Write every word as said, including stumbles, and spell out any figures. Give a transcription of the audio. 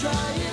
trying.